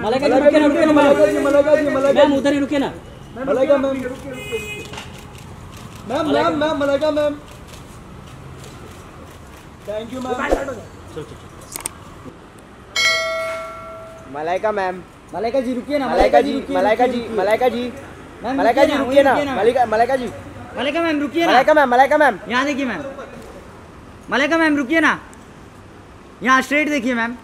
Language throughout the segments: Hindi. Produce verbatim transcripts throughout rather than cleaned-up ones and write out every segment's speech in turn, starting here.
मलाइका जी रुके ना रुके ना मैम उधर ही रुके ना Malaika ma'am ma'am ma'am ma'am Malaika ma'am thank you ma'am Malaika ma'am Malaika ji रुकिए ना मलाइका जी मलाइका जी मलाइका जी मलाइका जी रुकिए ना मलाइका मलाइका जी मलाइका मैम रुकिए ना मलाइका मैम मलाइका मैम यहाँ देखिए मैम मलाइका मैम रुकिए ना यहाँ स्ट्रेट देखिए मैम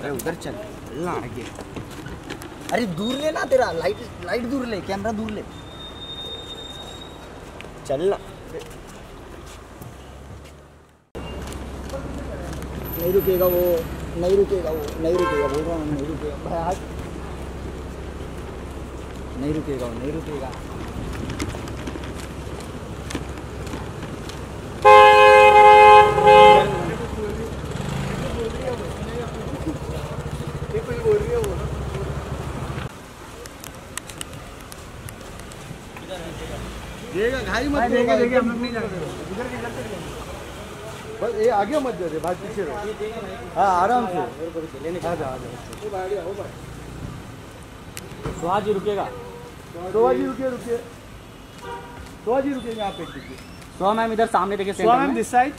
अरे उधर चल ना आगे अरे दूर ले ना तेरा लाइट लाइट दूर ले कैमरा दूर ले चल ना नहीं रुकेगा वो नहीं रुकेगा वो नहीं रुकेगा बोल रहा हूँ नहीं रुकेगा भाई आज नहीं रुकेगा वो नहीं रुकेगा भाई मत देगा देगा हम लोग नहीं जाते इधर के इधर चले बस ये आगे मत जाओ भाई पीछे रहो हां आराम से आ जा आ जा ओ भाई आओ भाई स्वाजी रुकेगा स्वाजी रुकिए रुकिए स्वाजी रुकिए यहां पे देखिए सो मैम इधर सामने देखिए centre ma'am this side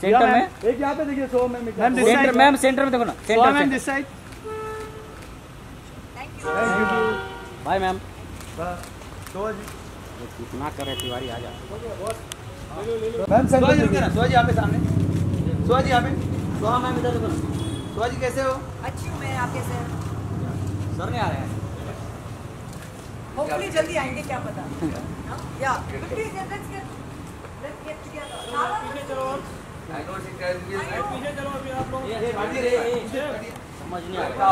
centre में एक यहां पे देखिए so ma'am ma'am centre ma'am centre में देखो ना centre ma'am this side thank you thank you bye ma'am स्वाजी कितना कर रहे तिवारी आ जा मैम स्वाजी रुके ना स्वाजी यहाँ पे सामने स्वाजी यहाँ पे स्वाहा मैम इधर देखो स्वाजी कैसे हो अच्छी हूँ मैं आप कैसे हैं सर नहीं आ रहे हैं होपफुली जल्दी आएंगे क्या पता या please let's get let's get together पीछे चलो आई डोंट थिंक गाइस पीछे चलो अभी आप लोग समझ नहीं आ रहा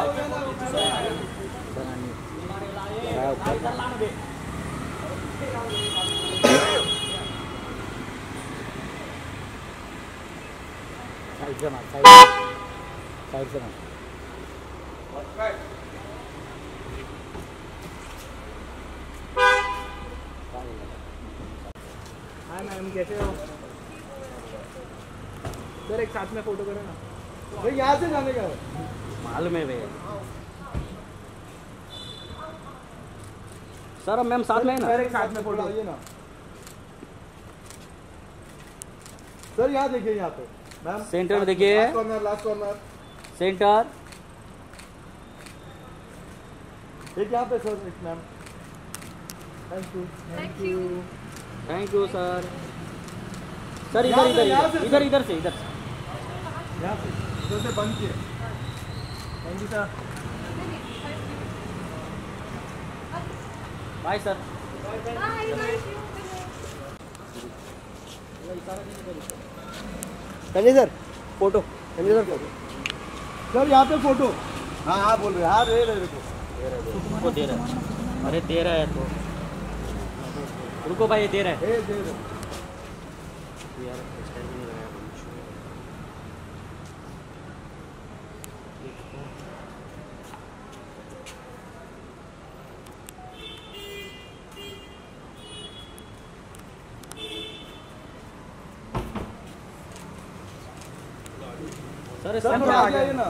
साइड से मार साइड साइड से मार हाय मैम कैसे हो सर एक साथ में फोटो करें ना भाई यहाँ से जाने का मालूम है भैया सर मैम साथ में है ना सर एक साथ में फोटो आइए ना सर यहाँ देखिए यहाँ पे मैम सेंटर में देखिए last corner last corner centre एक यहाँ पे sir ma'am thank you thank you thank you sir sir इधर इधर इधर इधर से इधर यहाँ से इधर से बंद किए thank you sir bye sir bye bye sir photo sir photo sir यहाँ पे फोटो हाँ हाँ बोल रहे हाँ रे रे रुको दे रहा है अरे दे रहा है तो रुको भाई दे रहा है सर आइए ना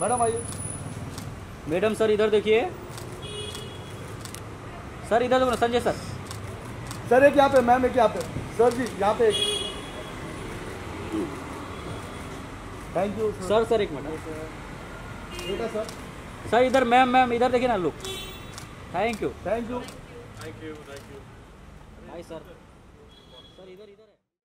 मैडम आइए मैडम सर इधर देखिए सर इधर देखो ना संजय सर सर एक यहाँ पे मैम एक यहाँ पे सर जी यहाँ पे एक थैंक यू सर सर एक मिनट सर सर इधर मैम मैम इधर देखिए ना लोग thank you thank you thank you thank you hi sir sir इधर इधर